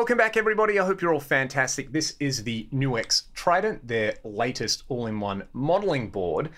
Welcome back, everybody. I hope you're all fantastic. This is the NUX Trident, their latest all-in-one modeling board.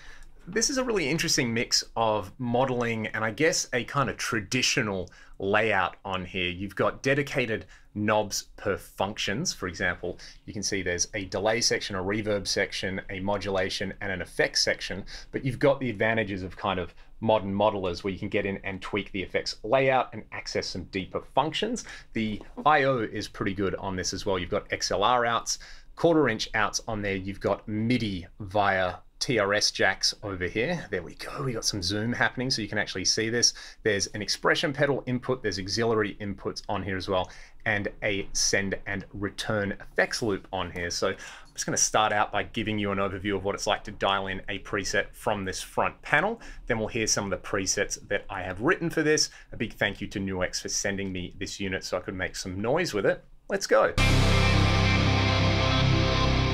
This is a really interesting mix of modeling and I guess a kind of traditional layout on here. You've got dedicated knobs per functions. For example, you can see there's a delay section, a reverb section, a modulation, and an effects section, but you've got the advantages of kind of modern modelers where you can get in and tweak the effects layout and access some deeper functions. The IO is pretty good on this as well. You've got XLR outs, 1/4" outs on there. You've got MIDI via TRS jacks over here. There we go. We got some zoom happening so you can actually see this. There's an expression pedal input. There's auxiliary inputs on here as well, and a send and return effects loop on here. So I'm just going to start out by giving you an overview of what it's like to dial in a preset from this front panel. Then we'll hear some of the presets that I have written for this. A big thank you to NUX for sending me this unit so I could make some noise with it. Let's go.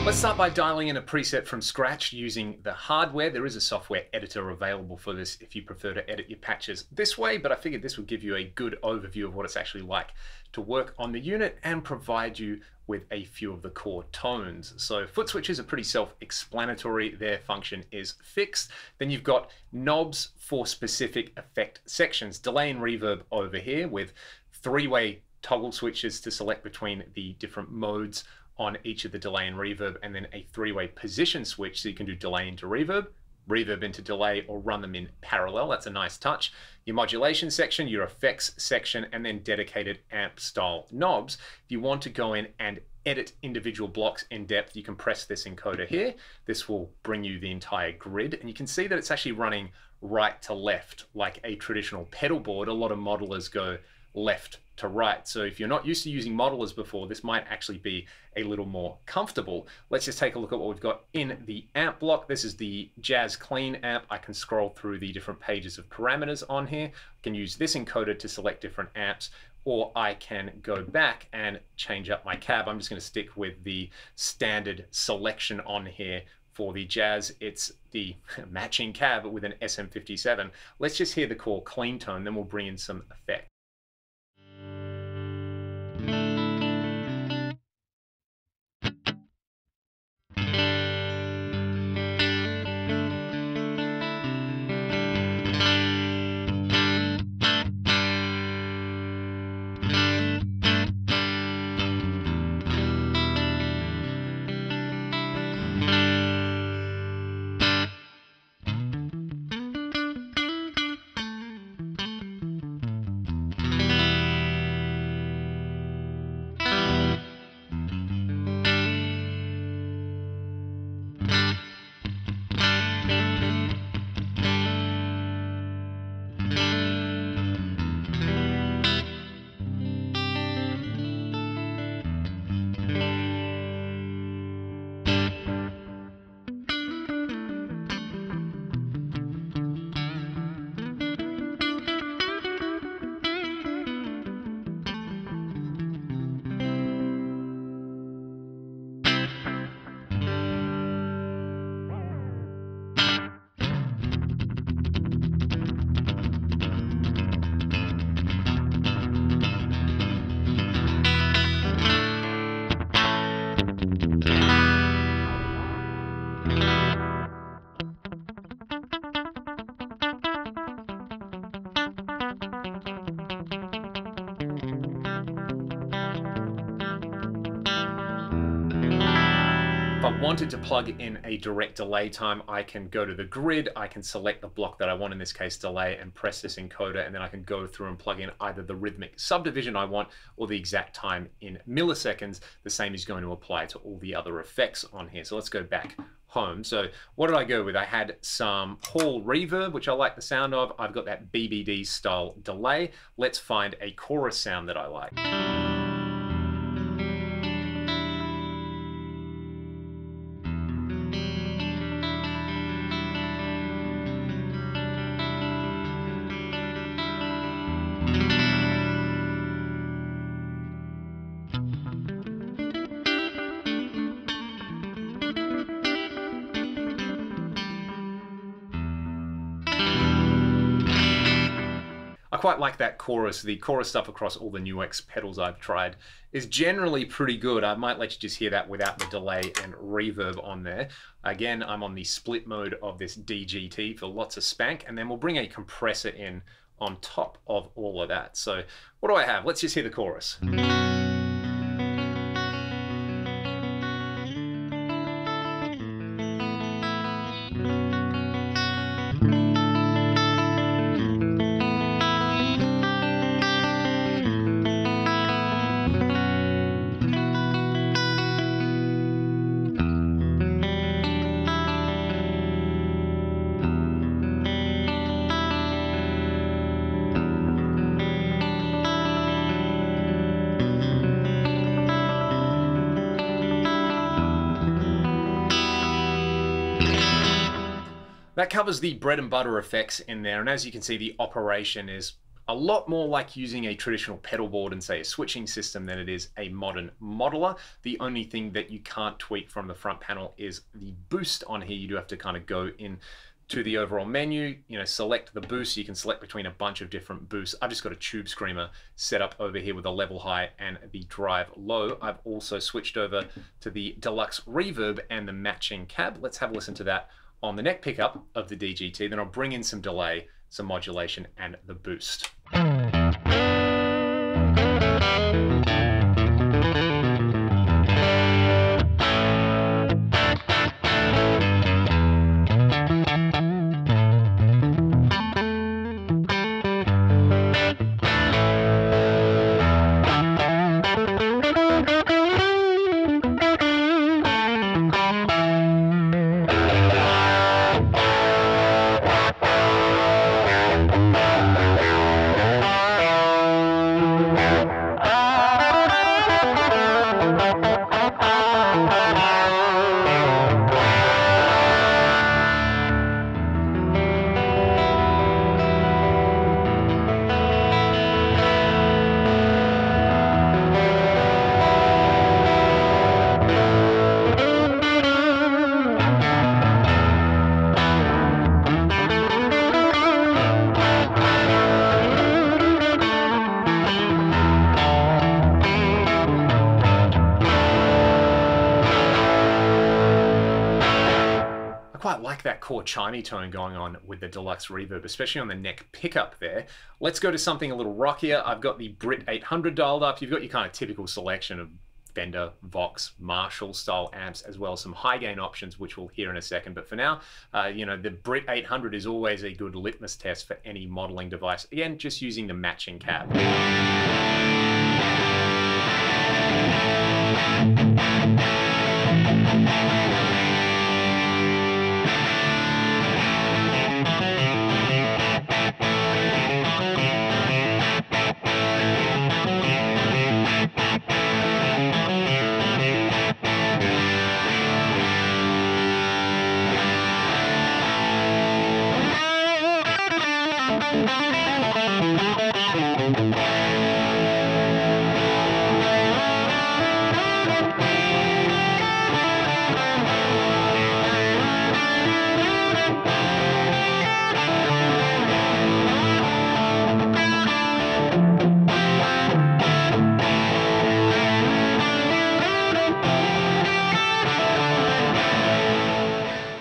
Let's start by dialing in a preset from scratch using the hardware. There is a software editor available for this if you prefer to edit your patches this way, but I figured this would give you a good overview of what it's actually like to work on the unit and provide you with a few of the core tones. So foot switches are pretty self-explanatory. Their function is fixed. Then you've got knobs for specific effect sections. Delay and reverb over here with three-way toggle switches to select between the different modes on each of the delay and reverb, and then a three-way position switch so you can do delay into reverb, reverb into delay, or run them in parallel. That's a nice touch. Your modulation section, your effects section, and then dedicated amp style knobs. If you want to go in and edit individual blocks in depth, you can press this encoder here. This will bring you the entire grid, and you can see that it's actually running right to left like a traditional pedal board. A lot of modelers go left to right. So if you're not used to using modelers before, this might actually be a little more comfortable. Let's just take a look at what we've got in the amp block. This is the Jazz Clean amp. I can scroll through the different pages of parameters on here. I can use this encoder to select different amps, or I can go back and change up my cab. I'm just going to stick with the standard selection on here. For the jazz, it's the matching cab with an SM57. Let's just hear the core clean tone, then we'll bring in some effects. Wanted to plug in a direct delay time, I can go to the grid, I can select the block that I want, in this case delay, and press this encoder, and then I can go through and plug in either the rhythmic subdivision I want or the exact time in milliseconds. The same is going to apply to all the other effects on here. So let's go back home. So what did I go with? I had some hall reverb, which I like the sound of. I've got that BBD style delay. Let's find a chorus sound that I like. I quite like that chorus. The chorus stuff across all the NUX pedals I've tried is generally pretty good. I might let you just hear that without the delay and reverb on there. Again, I'm on the split mode of this DGT for lots of spank, and then we'll bring a compressor in on top of all of that. So what do I have? Let's just hear the chorus. That covers the bread and butter effects in there, and as you can see, the operation is a lot more like using a traditional pedal board and say a switching system than it is a modern modeler. The only thing that you can't tweak from the front panel is the boost on here. You do have to kind of go in to the overall menu, you know, select the boost. You can select between a bunch of different boosts. I've just got a tube screamer set up over here with a level high and the drive low. I've also switched over to the Deluxe Reverb and the matching cab. Let's have a listen to that on the neck pickup of the DGT, then I'll bring in some delay, some modulation, and the boost. That core chimey tone going on with the Deluxe Reverb, especially on the neck pickup there. Let's go to something a little rockier. I've got the Brit 800 dialed up. You've got your kind of typical selection of Fender, Vox, Marshall style amps, as well as some high gain options, which we'll hear in a second. But for now, you know, the Brit 800 is always a good litmus test for any modeling device. Again, just using the matching cab.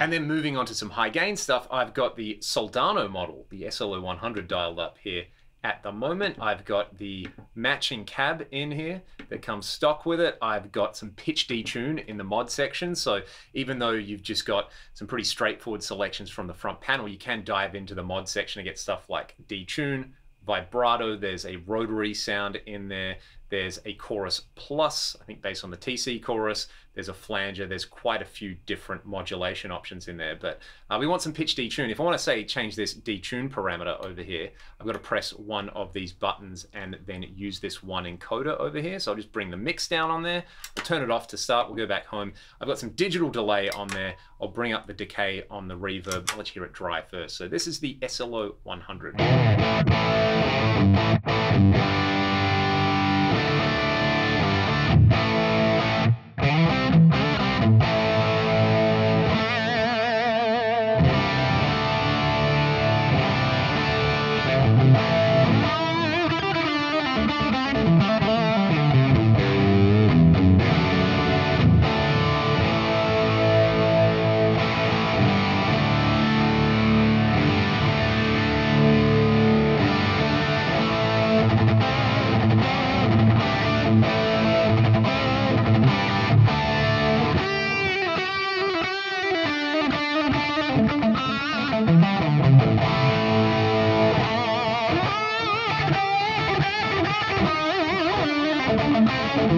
And then moving on to some high gain stuff, I've got the Soldano model, the SLO 100 dialed up here at the moment. I've got the matching cab in here that comes stock with it. I've got some pitch detune in the mod section. So even though you've just got some pretty straightforward selections from the front panel, you can dive into the mod section and get stuff like detune, vibrato, there's a rotary sound in there, there's a chorus plus, I think based on the TC chorus, there's a flanger, there's quite a few different modulation options in there, but we want some pitch detune. If I want to say change this detune parameter over here, I've got to press one of these buttons and then use this one encoder over here. So I'll just bring the mix down on there, I'll turn it off to start, we'll go back home. I've got some digital delay on there, I'll bring up the decay on the reverb, let's hear it dry first. So this is the SLO 100.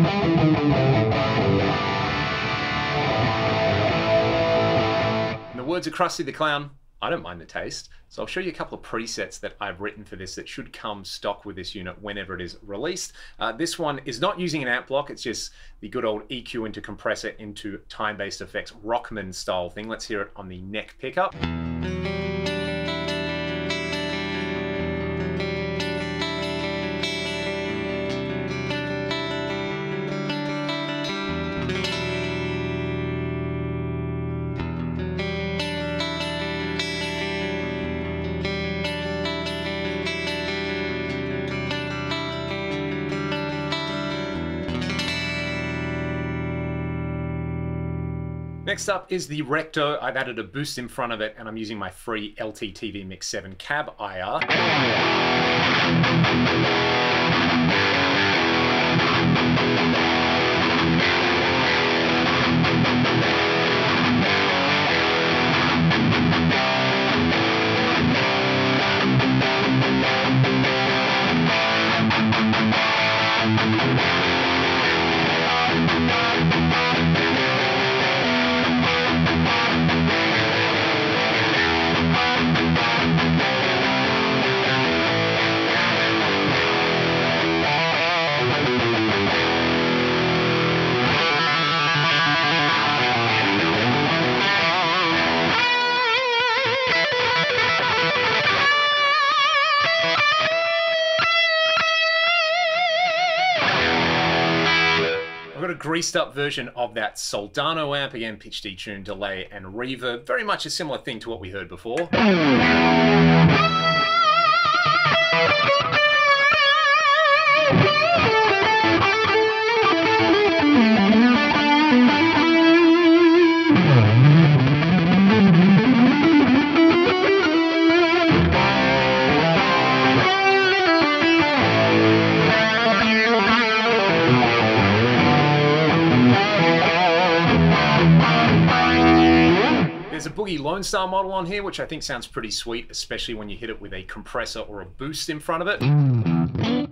In the words of Krusty the Clown, I don't mind the taste, so I'll show you a couple of presets that I've written for this that should come stock with this unit whenever it is released. This one is not using an amp block, it's just the good old EQ into compressor into time-based effects, Rockman style thing. Let's hear it on the neck pickup. Next up is the Recto. I've added a boost in front of it and I'm using my free LTTV Mix 7 cab IR. Greased up version of that Soldano amp, again pitch, detune, delay and reverb, very much a similar thing to what we heard before. Lone Star model on here, which I think sounds pretty sweet, especially when you hit it with a compressor or a boost in front of it.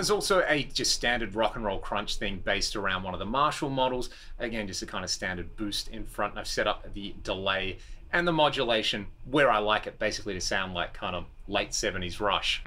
There's also a just standard rock and roll crunch thing based around one of the Marshall models. Again, just a kind of standard boost in front. I've set up the delay and the modulation where I like it, basically to sound like kind of late 70s Rush.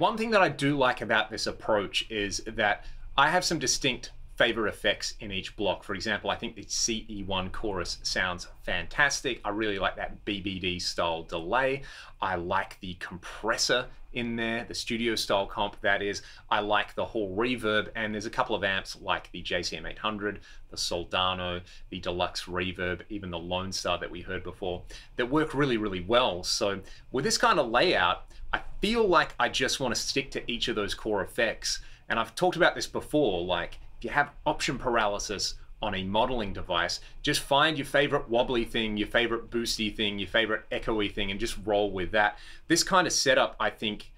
One thing that I do like about this approach is that I have some distinct favorite effects in each block. For example, I think the CE1 chorus sounds fantastic. I really like that BBD style delay. I like the compressor in there, the studio style comp that is. I like the hall reverb, and there's a couple of amps like the JCM 800, the Soldano, the Deluxe Reverb, even the Lone Star that we heard before, that work really, really well. So with this kind of layout, I feel like I just want to stick to each of those core effects. And I've talked about this before, like if you have option paralysis on a modeling device, just find your favorite wobbly thing, your favorite boosty thing, your favorite echoey thing, and just roll with that. This kind of setup, I think,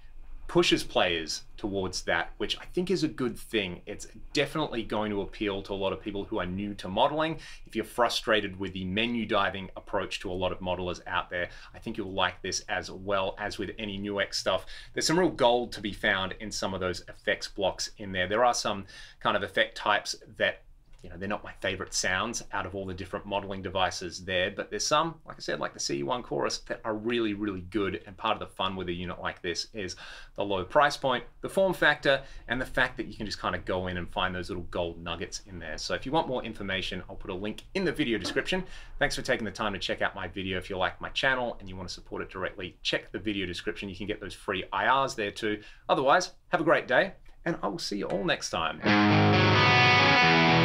pushes players towards that, which I think is a good thing. It's definitely going to appeal to a lot of people who are new to modeling. If you're frustrated with the menu diving approach to a lot of modelers out there, I think you'll like this, as well as with any NUX stuff. There's some real gold to be found in some of those effects blocks in there. There are some kind of effect types that you know, they're not my favorite sounds out of all the different modeling devices there, but there's some, like I said, like the CE1 Chorus, that are really, really good. And part of the fun with a unit like this is the low price point, the form factor, and the fact that you can just kind of go in and find those little gold nuggets in there. So if you want more information, I'll put a link in the video description. Thanks for taking the time to check out my video. If you like my channel and you want to support it directly, check the video description. You can get those free IRs there too. Otherwise, have a great day, and I will see you all next time.